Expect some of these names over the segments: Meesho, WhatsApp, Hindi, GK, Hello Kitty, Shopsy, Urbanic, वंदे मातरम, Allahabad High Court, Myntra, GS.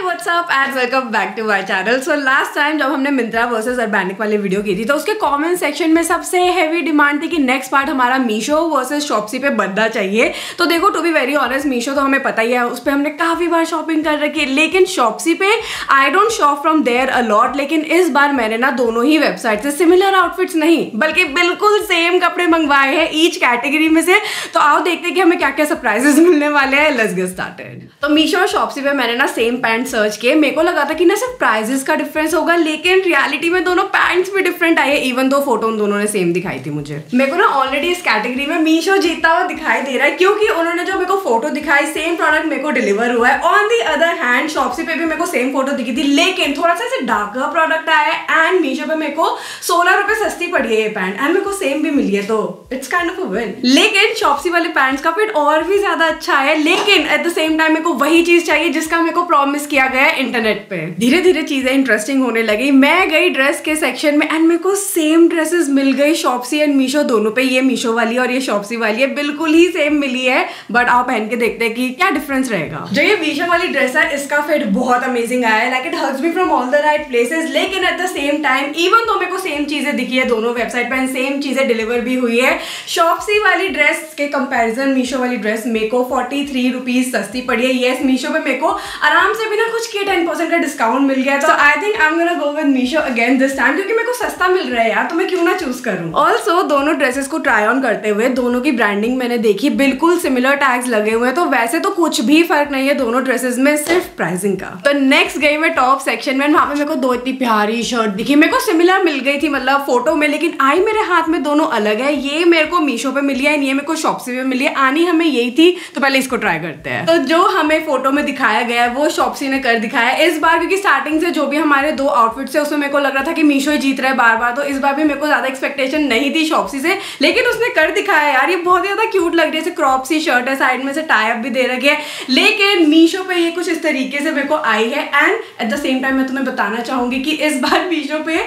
Hi what's up and welcome back to my channel. So last time जब हमने Myntra versus Urbanic वाली video की थी तो उसके कमेंट सेक्शन में सबसे हैवी डिमांड थी कि नेक्स्ट पार्ट हमारा मीशो वर्सेस शॉपसी पे बनना चाहिए। तो देखो to be very honest, Meesho तो हमें पता ही है, उस पर हमने काफ़ी बार शॉपिंग कर रखी है, लेकिन शॉपसी पे I don't shop from there a lot. लेकिन इस बार मैंने ना दोनों ही वेबसाइट से सिमिलर आउटफिट्स नहीं बल्कि बिल्कुल सेम कपड़े मंगवाए हैं ईच कैटेगरी में से। तो आओ देखते हैं कि हमें क्या क्या सरप्राइजेस मिलने वाले हैं। Let's get started. तो मीशो और शॉपसी पे मैंने ना सेम पैंट सर्च किए। मेरे को लगा था कि ना सिर्फ प्राइजेस का डिफरेंस होगा, लेकिन रियलिटी में दोनों पैंट्स भी डिफरेंट आए, इवन दो फोटो उन दोनों ने सेम दिखाई थी। मुझे मेरे को ना ऑलरेडी इस कैटेगरी में मीशो जीता हुआ दिखाई दे रहा है, क्योंकि उन्होंने जो मेरे को फोटो दिखाई सेम प्रोडक्ट मेरे को डिलीवर हुआ है। On the other hand Shopsy पे भी मेरे को सेम फोटो दिखी थी, लेकिन थोड़ा सा ऐसे डार्कर प्रोडक्ट आया है एंड मीशो पे मेरे को 16 रुपए सस्ती पड़ी है ये पैंट एंड मेरे को सेम भी मिली है। तो it's kind of a win. लेकिन शॉपसी वाले पैंट्स का फिट और भी ज्यादा अच्छा है, लेकिन एट द सेम टाइम मेरे को वही चीज चाहिए जिसका मेरे को प्रॉमिस किया गया इंटरनेट पे। धीरे धीरे चीजें इंटरेस्टिंग होने लगी। मैं गई ड्रेस के सेक्शन में एंड मेरे को सेम ड्रेसेस मिल गई शॉपसी एंड मीशो दोनों पे। ये मीशो वाली और ये शॉपसी वाली है, बिल्कुल ही सेम मिली है। बट आप पहन के देखते हैं कि क्या डिफरेंस रहेगा। जो ये मीशो वाली ड्रेस है इसका फिट बहुत अमेजिंग आया है, like it hugs me from all the right places. लेकिन at the same time even though मेरे को सेम चीजें दिखी है दोनों वेबसाइट पर, सेम चीजें डिलीवर भी हुई है, शॉपसी वाली ड्रेस के कंपेरिजन मीशो वाली ड्रेस मेरे को 43 रुपीज सस्ती पड़ी है। येस, मीशो पे मेरे को आराम से बिना कुछ के 10% का डिस्काउंट मिल गया। तो I think I am gonna go with Meesho again this time, क्योंकि मेरे को सस्ता मिल रहा है यार, तो मैं क्यों ना चूज करूं। ऑल्सो दोनों ड्रेसेस को ट्राई ऑन करते हुए दोनों की ब्रांडिंग मैंने देखी, बिल्कुल सिमिलर टैग्स लगे हुए हैं, तो वैसे तो कुछ भी फर्क नहीं है दोनों ड्रेसेस में, सिर्फ प्राइसिंग का। तो नेक्स्ट गई मैं टॉप सेक्शन में, वहां पे मेरे को दो इतनी प्यारी शर्ट दिखी, मेरे को सिमिलर मिल गई थी मतलब फोटो में, लेकिन आई मेरे हाथ में दोनों अलग है। ये मेरे को मीशो पे मिली है, ये मेरे को शॉपसी पे मिली है, आनी हमें यही थी, तो पहले इसको ट्राई करते हैं। तो जो हमें फोटो में दिखाया गया है वो शॉपसी ने कर दिखाया है इस बार, क्योंकि स्टार्टिंग से जो भी हमारे दो आउटफिट्स है उसमें मेरे को लग रहा था कि मीशो ही जीत रहा है बार बार, तो इस बार भी मेरे को ज्यादा एक्सपेक्टेशन नहीं थी शॉपसी से, लेकिन उसने कर दिखाया यार। ये बहुत ज्यादा क्यूट लग रही है, क्रॉप सी शर्ट है, साइड में से टाई अप भी दे रखी है, लेकिन मीशो पे ये कुछ इस तरीके से मेरे को आई है। And at the same time मैं तुम्हें बताना चाहूंगी कि इस बार मीशो पे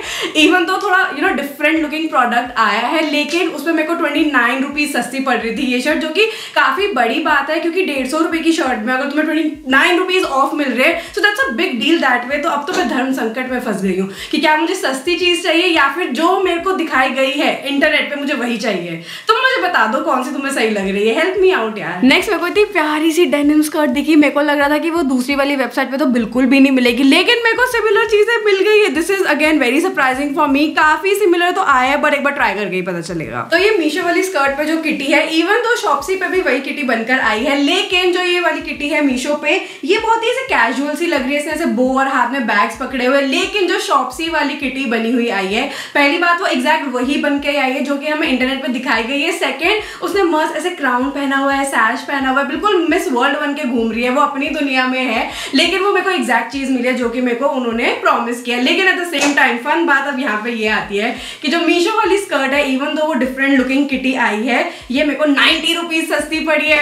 इवन तो थोड़ा you know different looking product आया है, लेकिन उसमें मेरे को 29 रुपीज सस्ती पड़ रही थी ये शर्ट, जो कि काफी बड़ी बात है, क्योंकि 150 रुपए की शर्ट में अगर तुम्हें 29 रुपीज ऑफ मिल रहे, so that's a big deal that way. तो अब तो मैं धर्म संकट में फंस गई हूँ कि क्या मुझे सस्ती चीज चाहिए या फिर जो मेरे को दिखाई गई है इंटरनेट पे मुझे वही चाहिए। तुम मुझे बता दो कौन सी तुम्हें सही लग रही है, हेल्प मी आउट यार। नेक्स्ट मेरे को इतनी प्यारी सी डेनिम स्कर्ट दिखी, मेरे को लग रहा था कि वो दूसरी वाली वेबसाइट पे तो बिल्कुल भी नहीं मिलेगी, लेकिन मेरे को सिमिलर चीजें मिल गई है। This is again very surprising for me. काफी सिमिलर तो आया है, बट एक बार ट्राई करके ही पता चलेगा। तो ये मीशो वाली स्कर्ट पे जो किटी है, इवन तो शॉपसी पे भी वही किटी बनकर आई है, लेकिन जो ये वाली किटी है मीशो पे ये बहुत ही ऐसे कैजुअल सी लग रही है, इसने ऐसे बो और हाथ में बैग्स पकड़े हुए। लेकिन जो शॉपसी वाली किटी बनी हुई आई है, पहली बात वो एग्जैक्ट वही बन के आई है जो कि हमें इंटरनेट पे दिखाई गई है। सेकंड, उसने मस्त ऐसे क्राउन पहना हुआ है, सैश पहना हुआ है, बिल्कुल मिस वर्ल्ड बन के घूम रही है, वो अपनी दुनिया में है। लेकिन वो मेरे को एग्जैक्ट चीज मिली है जो कि मेरे को उन्होंने प्रॉमिस किया। लेकिन at the same time fun बात अब यहाँ पे ये आती है कि जो मीशो वाली स्कर्ट है, इवन दो वो डिफरेंट लुकिंग किटी आई है, ये मेरे को 90 रुपीज सस्ती पड़ी है।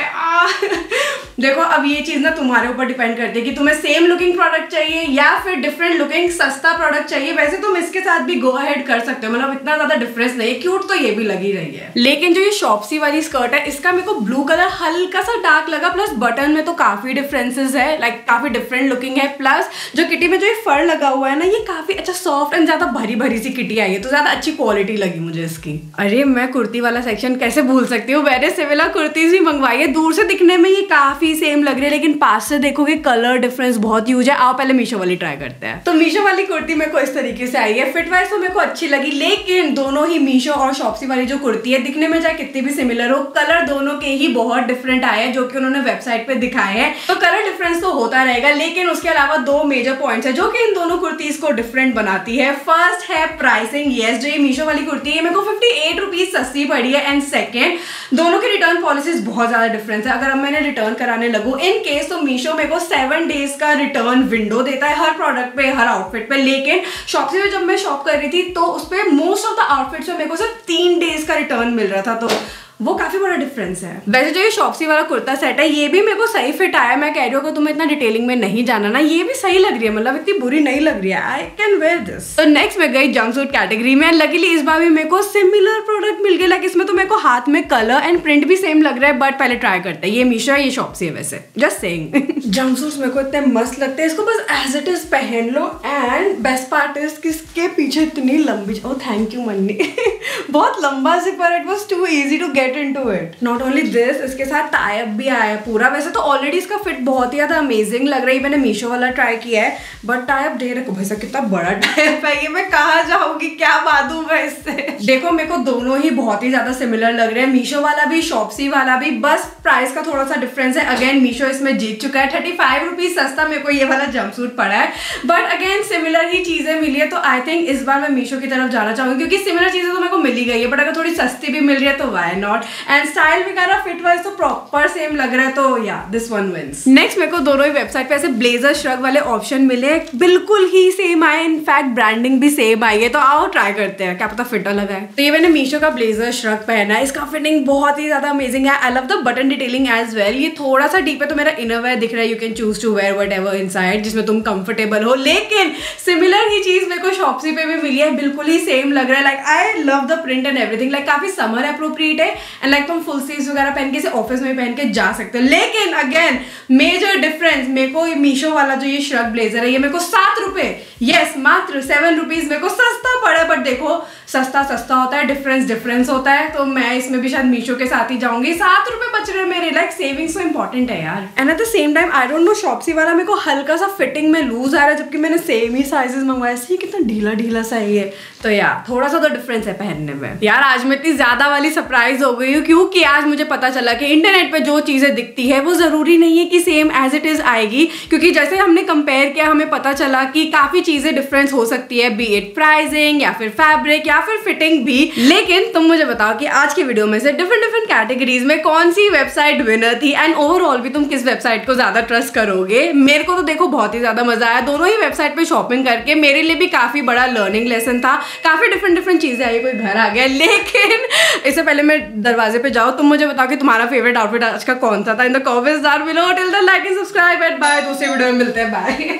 देखो अब ये चीज ना तुम्हारे ऊपर डिपेंड करती है कि तुम्हें सेम लुकिंग प्रोडक्ट चाहिए या फिर डिफरेंट लुकिंग सस्ता प्रोडक्ट चाहिए। वैसे तुम इसके साथ भी गो अहेड कर सकते हो, मतलब इतना ज्यादा डिफरेंस नहीं है, क्यूट तो ये भी लगी रही है। लेकिन जो ये शॉपसी वाली स्कर्ट है इसका मेरे को ब्लू कलर हल्का सा डार्क लगा, प्लस बटन में तो काफी डिफरेंसेस है, लाइक काफी डिफरेंट लुकिंग है। प्लस जो किटी में जो ये फर लगा हुआ है ना, ये काफी अच्छा सॉफ्ट एंड ज्यादा भरी भरी सी किटी आई है, तो ज्यादा अच्छी क्वालिटी लगी मुझे इसकी। अरे मैं कुर्ती वाला सेक्शन कैसे भूल सकती हूँ। मैंने सिमिलर कुर्तीज भी मंगवाई है, दूर से दिखने में ये काफी सेम लग रही है, लेकिन पास से देखोगे कलर डिफरेंस बहुत यूज है। आप पहले मीशो वाली ट्राई करते हैं। तो मीशो वाली कुर्ती मेरे को इस तरीके से आई है, फिटवाइज तो मेरे को अच्छी लगी, लेकिन दोनों ही मीशो और शॉपसी वाली जो कुर्ती है दिखने में चाहे कितनी भी सिमिलर हो, कलर दोनों के ही बहुत डिफरेंट आए हैं जो कि उन्होंने वेबसाइट पे दिखाए हैं। तो कलर डिफरेंस तो होता रहेगा, लेकिन उसके अलावा दो मेजर पॉइंट्स है जो कि इन दोनों कुर्तीज को डिफरेंट बनाती है। फर्स्ट है प्राइसिंग। यस, जो ये मीशो वाली कुर्ती है मेरे को 58 रुपीज सस्ती पड़ी है। एंड सेकेंड, दोनों की रिटर्न पॉलिसीज बहुत ज्यादा डिफरेंस है। अगर अब मैंने रिटर्न कराने लगो इन केस, तो मीशो मेरे को 7 डेज का रिटर्न विंडो देता है हर प्रोडक्ट पे, हर आउटफिट पे। लेकिन शॉपसी पे जब मैं शॉप कर रही थी तो उस पे मोस्ट ऑफ द आउटफिट्स पे मेरे को सिर्फ 3 डेज का रिटर्न मिल रहा था, तो वो काफी बड़ा डिफरेंस है। वैसे जो ये शॉप्सी वाला कुर्ता सेट है ये भी मेरे को सही फिट आया। मैं कह रही हूँ कि तुम्हें इतना डिटेलिंग में नहीं जाना ना, ये भी सही लग रही है, मतलब इतनी बुरी नहीं लग रही है। I can wear this. तो नेक्स्ट मैं गई जंप सूट कैटेगरी में। लकीली इस बार भी मेरे को सिमिलर प्रोडक्ट मिल गए। लाइक इसमें तो मेरे को हाथ में कलर एंड प्रिंट भी सेम लग रहा है, बट पहले ट्राई करते हैं। ये मीशो है, ये शॉप्सी है। वैसे जस्ट सेइंग जंप सूट्स मेरे को इतने मस्त लगते हैं, इसको बस एज इट इज पहन लो। एंड बेस्ट पार्ट इज कि इसके पीछे इतनी लंबी, ओ थैंक यू मन्नी, बहुत लंबा जिप है। It was too easy to get into it. Not only this, इसके साथ टाइप भी आया है पूरा। वैसे तो ऑलरेडी इसका फिट बहुत ही ज्यादा अमेजिंग लग रही है, मैंने मीशो वाला ट्राई किया है, बट टाइप ढेर है। भाई साहब कितना बड़ा टाइप है ये, मैं कहाँ जाऊंगी, क्या बांधू मैं इससे। देखो मेरे को दोनों ही बहुत ही ज्यादा सिमिलर लग रहे हैं, मीशो वाला भी शॉप्सी वाला भी, बस प्राइस का थोड़ा सा डिफरेंस है। अगेन मीशो इसमें जीत चुका है, 35 रुपीज सस्ता मेरे को ये वाला जंपसूट पड़ा है, बट अगेन सिमिलर ही चीजें मिली है। तो आई थिंक इस बार मैं मीशो की तरफ जाना चाहूंगी, क्योंकि सिमिलर चीजें तो मेरे को मिली गई है, बट अगर थोड़ी सस्ती भी मिल रही है तो वाई नॉट। एंड स्टाइल वगैरह फिट वाइज तो प्रॉपर सेम लग रहा है, तो या दिस वन विंस। नेक्स्ट मेरे को दोनों ही वेबसाइट पे ऐसे ब्लेजर श्रग वाले ऑप्शन मिले, बिल्कुल ही सेम आए, इनफैक्ट ब्रांडिंग भी सेम आई है। तो आओ ट्राई करते हैं, क्या पता फिट लगा है। तो ये मैंने मीशो का ब्लेजर श्रग पहना है, इसका फिटिंग बहुत ही ज्यादा अमेजिंग है। I love the button detailing as well. ये थोड़ा सा डीप है तो मेरा इनर वेयर दिख रहा है, you can choose to wear whatever inside, जिसमें तुम कंफर्टेबल हो। लेकिन सिमिलर ही चीज मेरे को शॉप्सी पे भी मिली है, बिल्कुल ही सेम लग रहा है। Like I love the print and everything, like काफी समर एप्रोप्रिएट है। एंड लाइक तुम फुल स्लीव्स वगैरह पहन के से ऑफिस में पहन के जा सकते हो। लेकिन अगेन मेजर डिफरेंस, मेरे को मीशो वाला जो ये श्रग ब्लेजर है ये मेरे को 7 रुपए, यस मात्र 7 रुपीज मेरे को सस्ता पड़ा। बट देखो सस्ता सस्ता होता है, डिफरेंस डिफरेंस होता है। तो मैं इसमें भी शायद मीशो के साथ ही जाऊंगी। 7 रुपए बच रहे मेरे, लाइक सेविंग्स तो इंपॉर्टेंट है यार। And at the same time I don't know, Shopsy वाला मेरे को हल्का सा फिटिंग में लूज आ रहा है, जबकि मैंने सेम ही साइजेस मंगवाए। ऐसे कितना ढीला ढीला सा ही है, तो यार थोड़ा सा तो डिफरेंस है पहनने में। यार आज मैं इतनी ज्यादा वाली सरप्राइज हो गई हूँ, क्योंकि आज मुझे पता चला कि इंटरनेट पे जो चीजें दिखती है वो जरूरी नहीं है कि सेम एज इट इज आएगी। क्योंकि जैसे हमने कंपेयर किया हमें पता चला कि काफी चीजें डिफरेंस हो सकती है, बी इट प्राइसिंग या फिर फैब्रिक या फिर फिटिंग भी। लेकिन तुम मुझे बताओ कि आज की वीडियो में से डिफरेंट डिफरेंट कैटेगरीज में कौन सी वेबसाइट विनर थी, एंड ओवरऑल भी तुम किस वेबसाइट को ज्यादा ट्रस्ट करोगे। मेरे को तो देखो बहुत ही ज्यादा मजा आया दोनों ही वेबसाइट पे शॉपिंग करके। मेरे लिए भी काफी बड़ा लर्निंग लेसन था, काफी डिफरेंट डिफरेंट चीजें आई, कोई घर आ गया। लेकिन इससे पहले मैं दरवाजे पे जाओ, तुम मुझे बताओ कि तुम्हारा फेवरेट आउटफिट आज का कौन सा था। In the comments down below, till then like and subscribe and bye. दूसरी वीडियो में मिलते हैं, बाय।